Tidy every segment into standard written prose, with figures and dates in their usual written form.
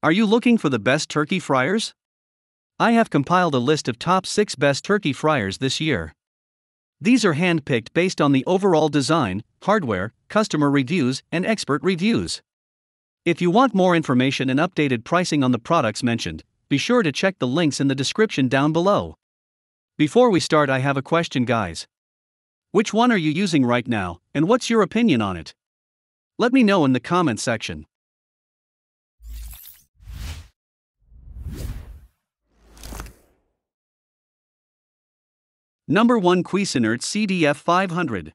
Are you looking for the best turkey fryers? I have compiled a list of top 6 best turkey fryers this year. These are handpicked based on the overall design, hardware, customer reviews, and expert reviews. If you want more information and updated pricing on the products mentioned, be sure to check the links in the description down below. Before we start, I have a question, guys. Which one are you using right now, and what's your opinion on it? Let me know in the comment section. Number 1, Cuisinart CDF 500.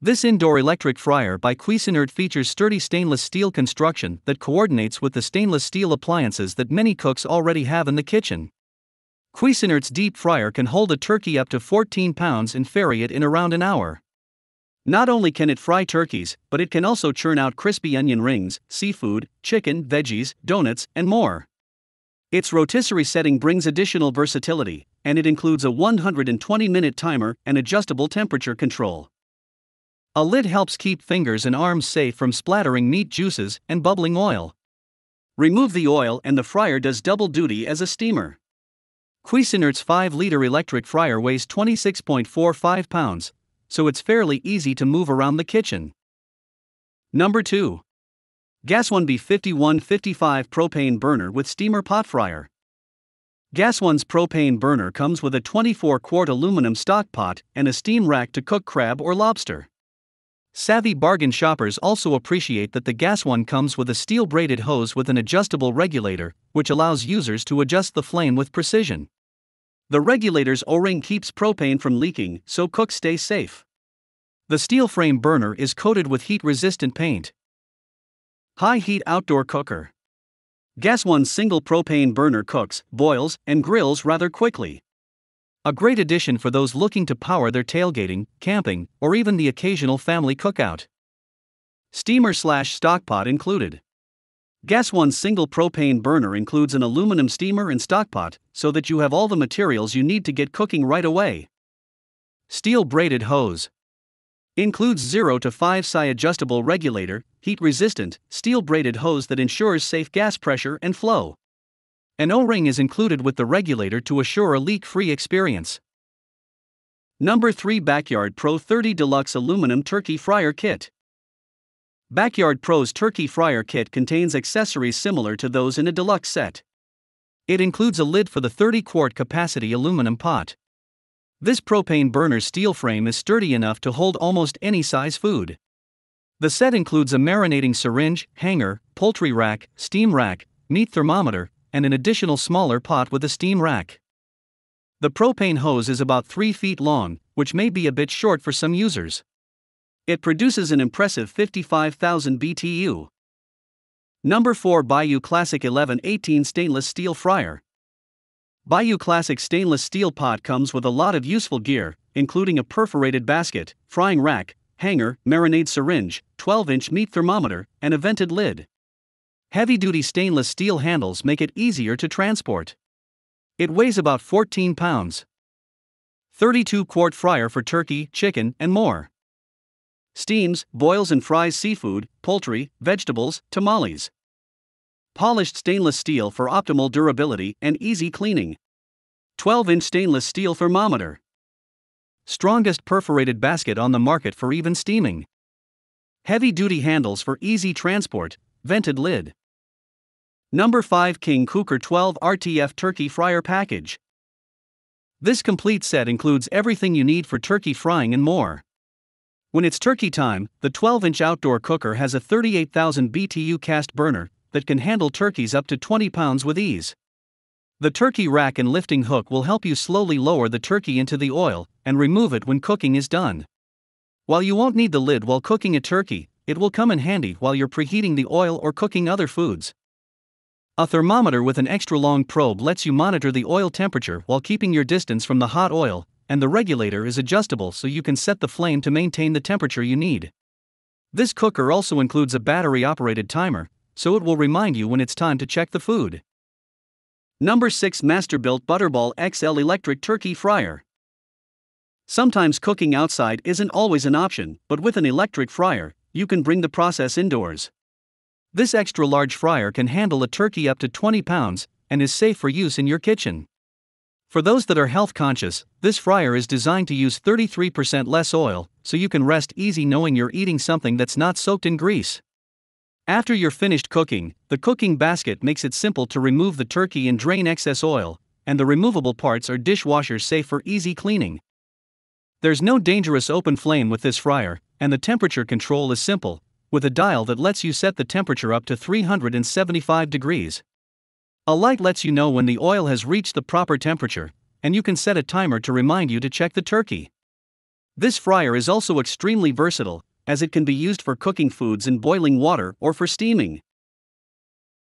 This indoor electric fryer by Cuisinart features sturdy stainless steel construction that coordinates with the stainless steel appliances that many cooks already have in the kitchen. Cuisinart's deep fryer can hold a turkey up to 14 pounds and fry it in around an hour. Not only can it fry turkeys, but it can also churn out crispy onion rings, seafood, chicken, veggies, donuts, and more. Its rotisserie setting brings additional versatility, and it includes a 120-minute timer and adjustable temperature control. A lid helps keep fingers and arms safe from splattering meat juices and bubbling oil. Remove the oil and the fryer does double duty as a steamer. Cuisinart's 5-liter electric fryer weighs 26.45 pounds, so it's fairly easy to move around the kitchen. Number 2. GasOne B5155 Propane Burner with Steamer Pot Fryer. GasOne's propane burner comes with a 24-quart aluminum stock pot and a steam rack to cook crab or lobster. Savvy bargain shoppers also appreciate that the GasOne comes with a steel braided hose with an adjustable regulator, which allows users to adjust the flame with precision. The regulator's O-ring keeps propane from leaking, so cooks stay safe. The steel frame burner is coated with heat-resistant paint. High-heat outdoor cooker. GasOne's single propane burner cooks, boils, and grills rather quickly. A great addition for those looking to power their tailgating, camping, or even the occasional family cookout. Steamer/stockpot included. GasOne's single propane burner includes an aluminum steamer and stockpot, so that you have all the materials you need to get cooking right away. Steel braided hose. Includes 0 to 5 psi adjustable regulator, heat-resistant, steel braided hose that ensures safe gas pressure and flow. An O-ring is included with the regulator to assure a leak-free experience. Number 3, Backyard Pro 30 Deluxe Aluminum Turkey Fryer Kit. Backyard Pro's Turkey Fryer Kit contains accessories similar to those in a deluxe set. It includes a lid for the 30-quart capacity aluminum pot. This propane burner's steel frame is sturdy enough to hold almost any size food. The set includes a marinating syringe, hanger, poultry rack, steam rack, meat thermometer, and an additional smaller pot with a steam rack. The propane hose is about 3 feet long, which may be a bit short for some users. It produces an impressive 55,000 BTU. Number 4, Bayou Classic 1118 Stainless Steel Fryer. Bayou Classic stainless steel pot comes with a lot of useful gear, including a perforated basket, frying rack, hanger, marinade syringe, 12-inch meat thermometer, and a vented lid. Heavy-duty stainless steel handles make it easier to transport. It weighs about 14 pounds. 32-quart fryer for turkey, chicken, and more. Steams, boils and fries seafood, poultry, vegetables, tamales. Polished stainless steel for optimal durability and easy cleaning. 12-inch stainless steel thermometer. Strongest perforated basket on the market for even steaming. Heavy-duty handles for easy transport, vented lid. Number 5, King Cooker 12 RTF Turkey Fryer Package. This complete set includes everything you need for turkey frying and more. When it's turkey time, the 12-inch outdoor cooker has a 38,000 BTU cast burner that can handle turkeys up to 20 pounds with ease. The turkey rack and lifting hook will help you slowly lower the turkey into the oil and remove it when cooking is done. While you won't need the lid while cooking a turkey, it will come in handy while you're preheating the oil or cooking other foods. A thermometer with an extra long probe lets you monitor the oil temperature while keeping your distance from the hot oil, and the regulator is adjustable so you can set the flame to maintain the temperature you need. This cooker also includes a battery-operated timer, so it will remind you when it's time to check the food. Number 6, Masterbuilt Butterball XL Electric Turkey Fryer. Sometimes cooking outside isn't always an option, but with an electric fryer, you can bring the process indoors. This extra-large fryer can handle a turkey up to 20 pounds and is safe for use in your kitchen. For those that are health-conscious, this fryer is designed to use 33% less oil, so you can rest easy knowing you're eating something that's not soaked in grease. After you're finished cooking, the cooking basket makes it simple to remove the turkey and drain excess oil, and the removable parts are dishwasher-safe for easy cleaning. There's no dangerous open flame with this fryer, and the temperature control is simple, with a dial that lets you set the temperature up to 375 degrees. A light lets you know when the oil has reached the proper temperature, and you can set a timer to remind you to check the turkey. This fryer is also extremely versatile, as it can be used for cooking foods in boiling water or for steaming.